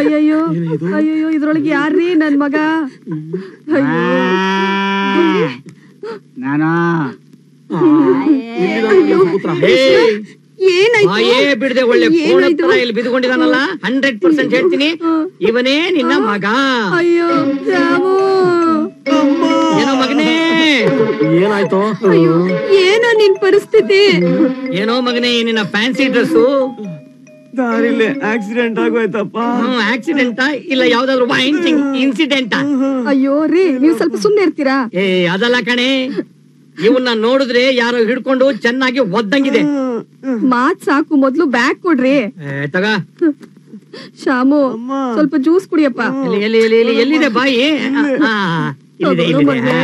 ಅಯ್ಯೋ ಅಯ್ಯೋ ಇದರೊಳಗೆ ಯಾರ್ರೀ ನನ್ನ ಮಗ ಅಯ್ಯೋ ನಾನಾ ಅಯ್ಯೋ ಪುತ್ರ ಹೇ ಏನಾಯ್ತು ಆಯೇ ಬಿಡದೆ ಒಳ್ಳೆ ಕೋಣತ್ರ ಇಲ್ಲಿ ಬಿದ್ಕೊಂಡಿದಾನಲ್ಲ 100% ಹೇಳ್ತೀನಿ ಇವನೇ ನಿನ್ನ ಮಗ ಅಯ್ಯೋ ಸಾವು ಅಮ್ಮ ಏನೋ ಮಗನೇ ಏನಾಯ್ತು ಅಯ್ಯೋ ಏನೋ ನಿನ್ನ ಪರಿಸ್ಥಿತಿ ಏನೋ ಮಗನೇ ನಿನ್ನ ಫ್ಯಾನ್ಸಿ ಡ್ರೆಸ್ ದಾರಿಲೇ ಆಕ್ಸಿಡೆಂಟ್ ಆಗೋಯ್ತಪ್ಪ ಆಕ್ಸಿಡೆಂಟಾ ಇಲ್ಲ ಯಾವ್ದಾದ್ರು ವೈಂಟಿಂಗ್ ಇನ್ಸಿಡೆಂಟಾ ಅಯ್ಯೋ ರೀ ನೀವು ಸ್ವಲ್ಪ ಸುಮ್ಮನೆ ಇರ್ತೀರಾ ಏ ಅದಲ್ಲ ಕಣೆ ಇವನ್ನ ನೋಡಿದ್ರೆ ಯಾರೋ ಹಿಡ್ಕೊಂಡು ಚೆನ್ನಾಗಿ ಒದ್ದಂಗಿದೆ ಮಾತ್ ಸಾಕು ಮೊದಲು ಬ್ಯಾಗ್ ಕೊಡ್ರಿ ತಗ ಶಾಮು ಸ್ವಲ್ಪ ಜ್ಯೂಸ್ ಕುಡಿಯಪ್ಪ ಎಲ್ಲಿ ಎಲ್ಲಿ ಎಲ್ಲಿ ಎಲ್ಲಿದೆ ಬಾಯಿ ಇಲ್ಲಿದೆ ಇಲ್ಲಿದೆ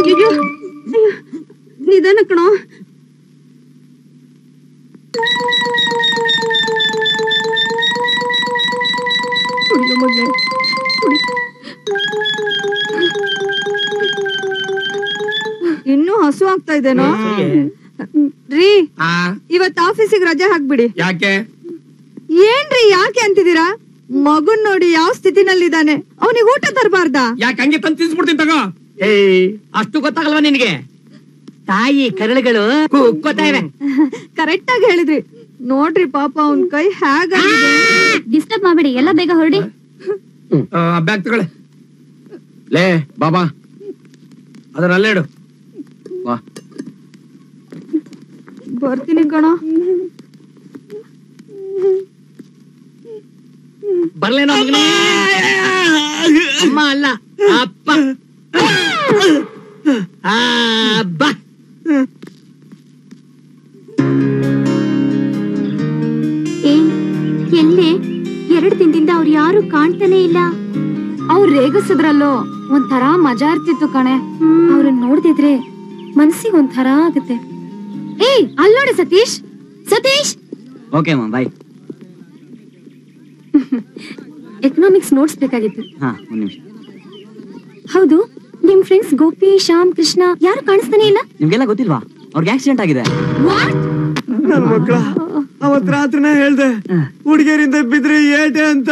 ಅಯ್ಯೋ ನಿಧಾನ ಕಣೋ ಕುಡಿಯೋ ಮೊದಲೇ ಕುಡಿ ಇನ್ನೂ ಹಸು ಆಗ್ತಾ ಇದೇನೋ ರೀ ಇವತ್ತು ಆಫೀಸಿಗೆ ರಜೆ ಹಾಕ್ಬಿಡಿ ಯಾಕೆ ಏನ್ರಿ ಯಾಕೆ ಅಂತಿದ್ದೀರಾ ಮಗುನ್ ನೋಡಿ ಯಾವ ಸ್ಥಿತಿನಲ್ಲಿದ್ದಾನೆ ಅವನಿಗೆ ಊಟ ತರಬಾರ್ದ ಯಾಕೆ ಹಂಗೆ ತಂದು ತಿನ್ಸ್ಬಿಡ್ತೀನಿ ತಗೋ ಏ ಅಷ್ಟು ಗೊತ್ತಾಗಲ್ವಾ ನಿನಗೆ ತಾಯಿ ಕರಳುಗಳು ಕುಕ್ಕೋತಾ ಇವೆ ಕರೆಕ್ಟ್ ಆಗಿ ಹೇಳಿದ್ರಿ ನೋಡ್ರಿ ಪಾಪ ಅವನ್ ಕೈ ಹೇಗಾಗಿದೆ ಡಿಸ್ಟರ್ಬ್ ಮಾಡಬೇಡಿ ಎಲ್ಲ ಬೇಗ ಹೊರಡಿ ಬ್ಯಾಗ್ ತಗೊಳ್ಳೆ ಲೇ ಬಾಬಾ ಅದರಲ್ಲೇ ಇಡು ಬಾ ಬರ್ತೀನಿ ಕಣ ಬರ್ಲೇನೋ ಮಗನೇ ಅಮ್ಮ ಅಲ್ಲ ಅಪ್ಪ ಅಬ್ಬ ಎಲ್ಲೇ ಎರಡು ದಿನದಿಂದ ಅವ್ರು ಯಾರು ಕಾಣ್ತಾನೆ ಇಲ್ಲ ಅವ್ರು ರೇಗಿಸಿದ್ರಲ್ಲೋ ಒಂಥರ ಮಜಾ ಇರ್ತಿತ್ತು ಕಣೆ ಅವ್ರನ್ನ ನೋಡ್ತಿದ್ರೆ ಮನ್ಸಿಗೆ ಒಂಥರ ಆಗುತ್ತೆ ಏ ಅಲ್ಲಿ ನೋಡಿ ಸತೀಶ್ ಸತೀಶ್ ಓಕೆ ಅಮ್ಮ ಬಾಯ್ ಎಕನಾಮಿಕ್ಸ್ ನೋಟ್ಸ್ ಬೇಕಾಗಿತ್ತು ಹೌದು ನಿಮ್ ಫ್ರೆಂಡ್ಸ್ ಗೋಪಿ ಶ್ಯಾಮ್ ಕೃಷ್ಣ ಯಾರು ಕಾಣಿಸ್ತಾನೆ ಇಲ್ಲ ನಿಮ್ಗೆಲ್ಲ ಗೊತ್ತಿಲ್ವಾ ಅವ್ರಿಗೆ ಆಕ್ಸಿಡೆಂಟ್ ಆಗಿದೆ ನನ್ನ ಮಕ್ಕಳ ಅವತ್ ರಾತ್ರಿನೇ ಹೇಳ್ದೆ ಹುಡುಗಿಯರಿಂದ ಬಿದ್ರೆ ಏಟೆ ಅಂತ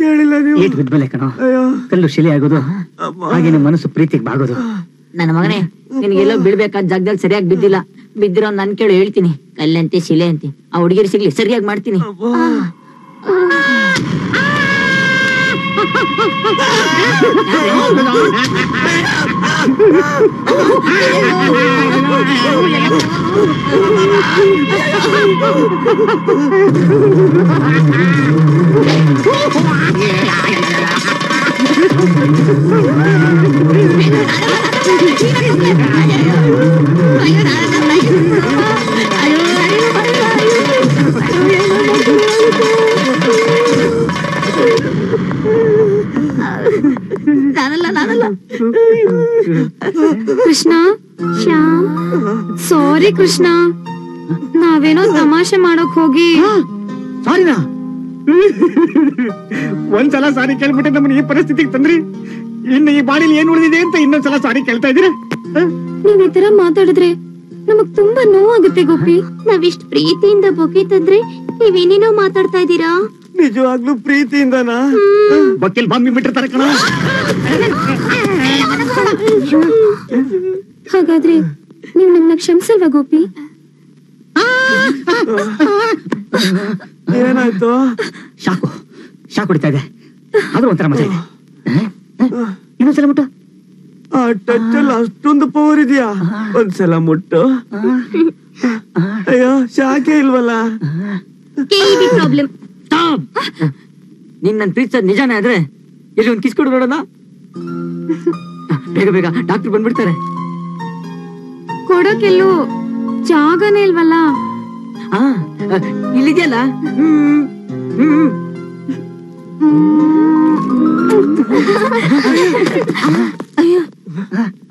ಕೇಳಿಲ್ಲ ನೀವು ಏಟ್ ಬಿದ್ಮೇಲೆ ಕಣೋ ಕಲ್ಲು ಶಿಲೆ ಆಗೋದು ಹಾಗೆ ನಿಮ್ಮ ಮನಸ್ಸು ಪ್ರೀತಿಗೆ ಬಾಗೋದು ನನ್ನ ಮಗನೇ ನಿನ್ಗೆಲ್ಲ ಬಿಡ್ಬೇಕಾದ ಜಾಗದಲ್ಲಿ ಸರಿಯಾಗಿ ಬಿದ್ದಿಲ್ಲ ಬಿದ್ದಿರೋ ನನ್ ಕೇಳಿ ಹೇಳ್ತೀನಿ ಕಲ್ಲಂತೆ ಶಿಲೆ ಅಂತೆ ಆ ಹುಡುಗಿಯರು ಸಿಗ್ಲಿ ಸರಿಯಾಗಿ ಮಾಡ್ತೀನಿ ಕೃಷ್ಣ ಶ್ಯಾಮ್ ಸಾರಿ ಕೃಷ್ಣ ನಾವೇನೋ ತಮಾಷೆ ಮಾಡೋಕ್ ಹೋಗಿ ಸಾರಿನಾ ಒಂದ್ಸಲ ಸಾರಿ ಕೇಳ್ಬಿಟ್ಟೆ ನಮ್ಮನ್ನ ಈ ಪರಿಸ್ಥಿತಿಗೆ ತಂದ್ರಿ ಇನ್ನು ಈ ಬಾಡಿಲಿ ಏನ್ ಉಳಿದಿದೆ ಅಂತ ಇನ್ನೊಂದ್ಸಲ ಸಾರಿ ಕೇಳ್ತಾ ಇದೀರ ನೀವ್ ಈ ತರ ಮಾತಾಡಿದ್ರೆ ನಮಗ್ ತುಂಬಾ ನೋವಾಗುತ್ತೆ ಗೋಪಿ ನಾವಿಷ್ಟ್ ಪ್ರೀತಿಯಿಂದ ಬೊಕೆ ತಂದ್ರೆ ನೀವೇನೇನೋ ಮಾತಾಡ್ತಾ ಇದ್ದೀರಾ ನಿಜವಾಗ್ಲೂ ಪ್ರೀತಿಯಿಂದನಾ ಬಕ್ಕೆಲ್ ಬಾಂಬಿ ಬಿಟ್ಟಿರ್ತಾರೆ ಕಣ ಹಾಗಾದ್ರೆ ನೀವು ನಮ್ಮನ್ನ ಕ್ಷಮಿಸಲ್ವಾ ಗೋಪಿ ಏನಾಯ್ತು ಶಾಕು ಶಾಕ್ ಹೊಡಿತಾ ಇದೆ ಆದ್ರೂ ಒಂಥರ ಮಜಾ ಇದೆ ಇನ್ನೊಂದ್ಸಲ ಮುಟ್ಟು ಆ ಟಚ್ ಅಲ್ಲಿ ಅಷ್ಟೊಂದು ಪವರ್ ಇದೆಯಾ ಒಂದ್ಸಲ ಮುಟ್ಟು ಅಯ್ಯೋ ಶಾಕೆ ಇಲ್ವಲ್ಲ ಪ್ರಾಬ್ಲಮ್ ನಿನ್ನ ಪ್ರೀತಿಸೋದು ನಿಜಾನೇ ಆದ್ರೆ ಇಲ್ಲಿ ಒಂದು ಕಿಸ್ ಕೊಡು ನೋಡೋಣ ಬೇಗ ಬೇಗ ಡಾಕ್ಟರ್ ಬಂದ್ಬಿಡ್ತಾರೆ ಕೊಡೋಕೆಲ್ಲೂ ಜಾಗನೇ ಇಲ್ವಲ್ಲ ಇಲ್ಲಿದೆಯಲ್ಲ ಅಯ್ಯೋ